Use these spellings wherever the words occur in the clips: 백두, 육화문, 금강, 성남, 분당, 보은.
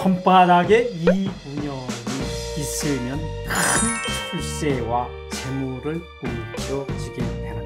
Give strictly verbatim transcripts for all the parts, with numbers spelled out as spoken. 손바닥에 이 운영이 있으면 큰 출세와 재물을 움켜쥐게 되는데,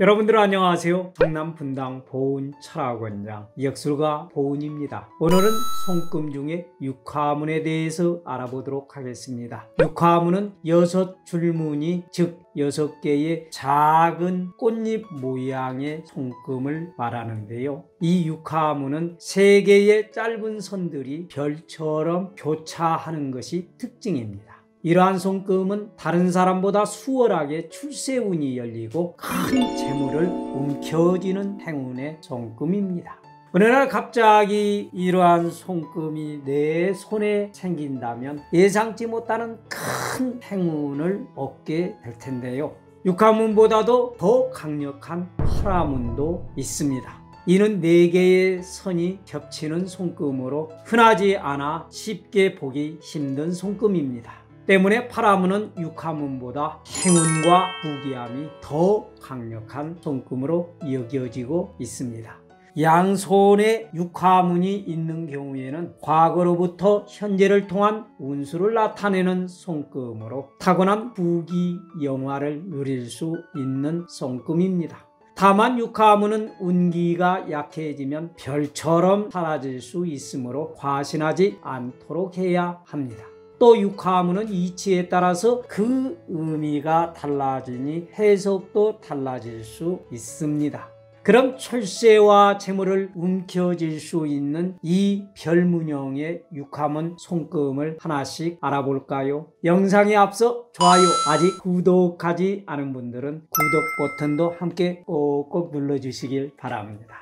여러분들 안녕하세요. 성남 분당 보은 철학원장 역술가 보은입니다. 오늘은 손금융의 육화문에 대해서 알아보도록 하겠습니다. 육화문은 여섯 줄무늬, 즉 여섯 개의 작은 꽃잎 모양의 손금을 말하는데요. 이 육화문은 세 개의 짧은 선들이 별처럼 교차하는 것이 특징입니다. 이러한 손금은 다른 사람보다 수월하게 출세운이 열리고 큰 재물을 움켜쥐는 행운의 손금입니다. 어느 날 갑자기 이러한 손금이 내 손에 생긴다면 예상치 못하는 큰 행운을 얻게 될 텐데요. 육화문보다도 더 강력한 화라문도 있습니다. 이는 네 개의 선이 겹치는 손금으로 흔하지 않아 쉽게 보기 힘든 손금입니다. 때문에 파라문은 육화문보다 행운과 부귀함이 더 강력한 손금으로 여겨지고 있습니다. 양손에 육화문이 있는 경우에는 과거로부터 현재를 통한 운수를 나타내는 손금으로 타고난 부귀 영화를 누릴 수 있는 손금입니다. 다만 육화문은 운기가 약해지면 별처럼 사라질 수 있으므로 과신하지 않도록 해야 합니다. 또 육화문은 이치에 따라서 그 의미가 달라지니 해석도 달라질 수 있습니다. 그럼 출세와 재물을 움켜쥘 수 있는 이 별문형의 육화문 손금을 하나씩 알아볼까요? 영상에 앞서 좋아요, 아직 구독하지 않은 분들은 구독 버튼도 함께 꼭꼭 눌러주시길 바랍니다.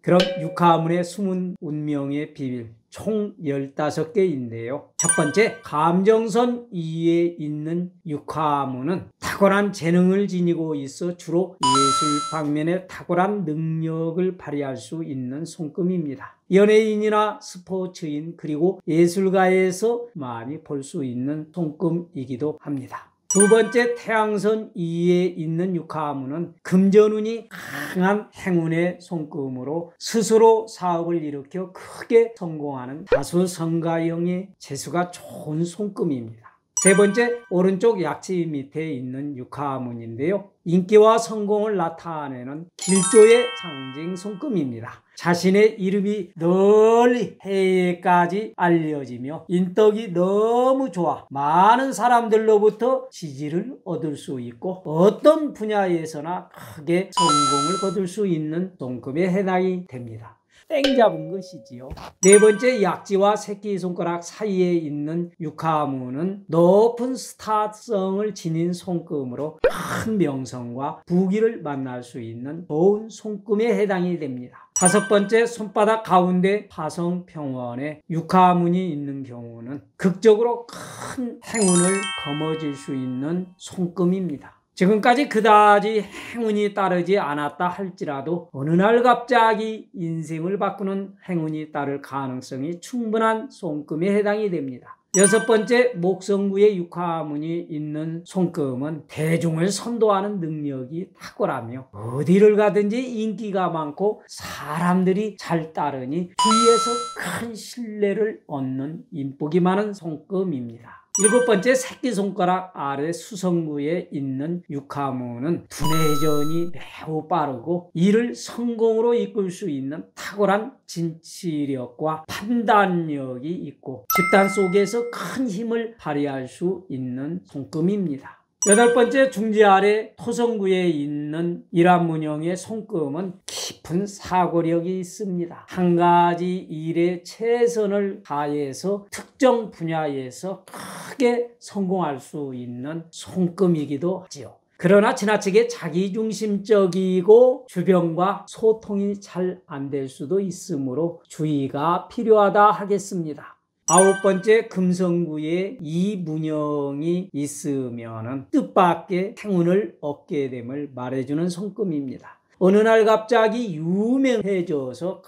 그럼 육화문의 숨은 운명의 비밀, 총 열다섯 개인데요. 첫 번째, 감정선 이에 있는 육화문은 탁월한 재능을 지니고 있어 주로 예술 방면에 탁월한 능력을 발휘할 수 있는 손금입니다. 연예인이나 스포츠인, 그리고 예술가에서 많이 볼 수 있는 손금이기도 합니다. 두 번째, 태양선 이에 있는 육화문은 금전운이 강한 행운의 손금으로 스스로 사업을 일으켜 크게 성공하는 다수성가형의 재수가 좋은 손금입니다. 세 번째, 오른쪽 약지 밑에 있는 육화문인데요. 인기와 성공을 나타내는 길조의 상징 손금입니다. 자신의 이름이 널리 해외까지 알려지며 인덕이 너무 좋아 많은 사람들로부터 지지를 얻을 수 있고 어떤 분야에서나 크게 성공을 거둘 수 있는 손금에 해당이 됩니다. 땡 잡은 것이지요. 네 번째, 약지와 새끼손가락 사이에 있는 육화문은 높은 스타성을 지닌 손금으로 큰 명성과 부귀를 만날 수 있는 좋은 손금에 해당이 됩니다. 다섯 번째, 손바닥 가운데 파성평원에 육화문이 있는 경우는 극적으로 큰 행운을 거머쥘 수 있는 손금입니다. 지금까지 그다지 행운이 따르지 않았다 할지라도 어느 날 갑자기 인생을 바꾸는 행운이 따를 가능성이 충분한 손금에 해당이 됩니다. 여섯 번째, 목성구의 육화문이 있는 손금은 대중을 선도하는 능력이 탁월하며 어디를 가든지 인기가 많고 사람들이 잘 따르니 주위에서 큰 신뢰를 얻는 인복이 많은 손금입니다. 일곱 번째, 새끼손가락 아래 수성구에 있는 육화문은 두뇌전이 매우 빠르고 이를 성공으로 이끌 수 있는 탁월한 진취력과 판단력이 있고 집단 속에서 큰 힘을 발휘할 수 있는 손금입니다. 여덟 번째, 중지 아래 토성구에 있는 일화문형의 손금은 깊은 사고력이 있습니다. 한 가지 일에 최선을 다해서 특정 분야에서 크게 성공할 수 있는 손금이기도 하지요. 그러나 지나치게 자기중심적이고 주변과 소통이 잘 안 될 수도 있으므로 주의가 필요하다 하겠습니다. 아홉 번째, 금성구에 이 문형이 있으면 뜻밖의 행운을 얻게 됨을 말해주는 손금입니다. 어느 날 갑자기 유명해져서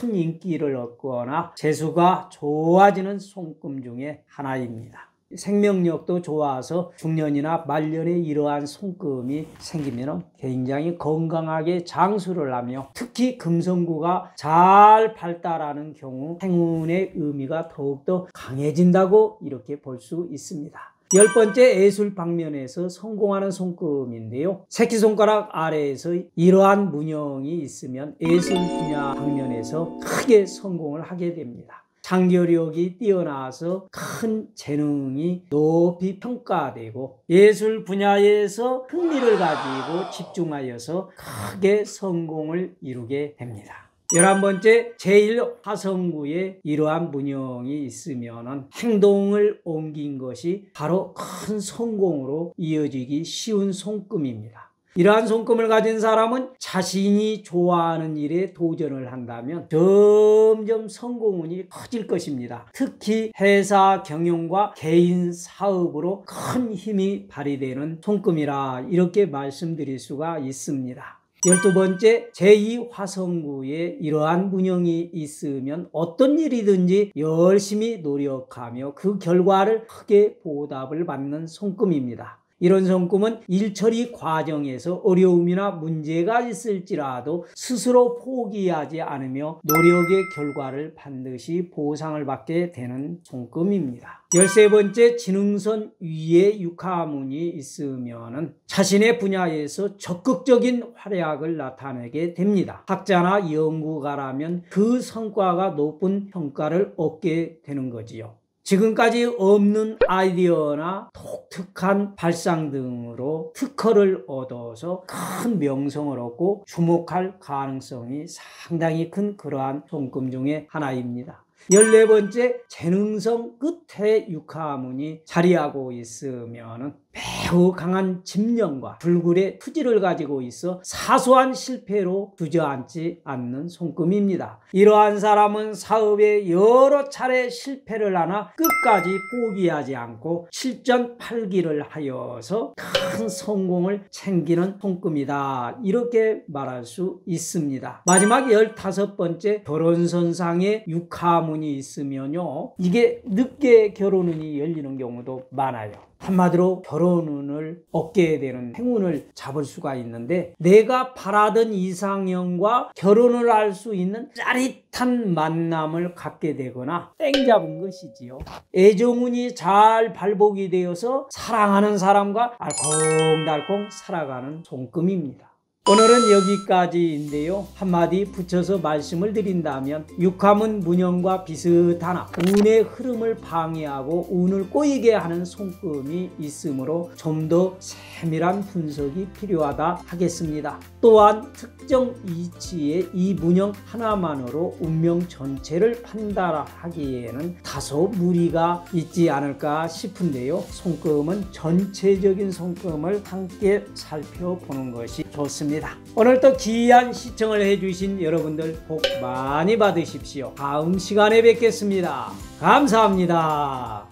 큰 인기를 얻거나 재수가 좋아지는 손금 중에 하나입니다. 생명력도 좋아서 중년이나 말년에 이러한 손금이 생기면 굉장히 건강하게 장수를 하며, 특히 금성구가 잘 발달하는 경우 행운의 의미가 더욱더 강해진다고 이렇게 볼 수 있습니다. 열 번째, 예술 방면에서 성공하는 손금인데요. 새끼손가락 아래에서 이러한 문형이 있으면 예술 분야 방면에서 크게 성공을 하게 됩니다. 창조력이 뛰어나서 큰 재능이 높이 평가되고 예술 분야에서 흥미를 가지고 집중하여서 크게 성공을 이루게 됩니다. 열한 번째, 제일 화성구에 이러한 문형이 있으면 행동을 옮긴 것이 바로 큰 성공으로 이어지기 쉬운 손금입니다. 이러한 손금을 가진 사람은 자신이 좋아하는 일에 도전을 한다면 점점 성공운이 커질 것입니다. 특히 회사 경영과 개인 사업으로 큰 힘이 발휘되는 손금이라 이렇게 말씀드릴 수가 있습니다. 열두 번째, 제이 화성구에 이러한 문형이 있으면 어떤 일이든지 열심히 노력하며 그 결과를 크게 보답을 받는 손금입니다. 이런 손금은 일처리 과정에서 어려움이나 문제가 있을지라도 스스로 포기하지 않으며 노력의 결과를 반드시 보상을 받게 되는 손금입니다. 열세 번째, 지능선 위에 육화문이 있으면 자신의 분야에서 적극적인 활약을 나타내게 됩니다. 학자나 연구가라면 그 성과가 높은 평가를 얻게 되는 거지요. 지금까지 없는 아이디어나 독특한 발상 등으로 특허를 얻어서 큰 명성을 얻고 주목할 가능성이 상당히 큰 그러한 손금 중에 하나입니다. 열네 번째, 재능성 끝에 육화문이 자리하고 있으면 매우 강한 집념과 불굴의 투지를 가지고 있어 사소한 실패로 주저앉지 않는 손금입니다. 이러한 사람은 사업에 여러 차례 실패를 하나 끝까지 포기하지 않고 칠전팔기를 하여서 큰 성공을 챙기는 손금이다 이렇게 말할 수 있습니다. 마지막 열다섯 번째, 결혼선상에 육화문이 있으면요, 이게 늦게 결혼운이 열리는 경우도 많아요. 한마디로 결혼운을 얻게 되는 행운을 잡을 수가 있는데, 내가 바라던 이상형과 결혼을 할 수 있는 짜릿한 만남을 갖게 되거나 땡 잡은 것이지요. 애정운이 잘 발복이 되어서 사랑하는 사람과 알콩달콩 살아가는 손금입니다. 오늘은 여기까지인데요, 한마디 붙여서 말씀을 드린다면 육화문 문형과 비슷하나 운의 흐름을 방해하고 운을 꼬이게 하는 손금이 있으므로 좀 더 세밀한 분석이 필요하다 하겠습니다. 또한 특정 이치의 이 문형 하나만으로 운명 전체를 판단하기에는 다소 무리가 있지 않을까 싶은데요, 손금은 전체적인 손금을 함께 살펴보는 것이 좋습니다. 오늘 또 귀한 시청을 해주신 여러분들 복 많이 받으십시오. 다음 시간에 뵙겠습니다. 감사합니다.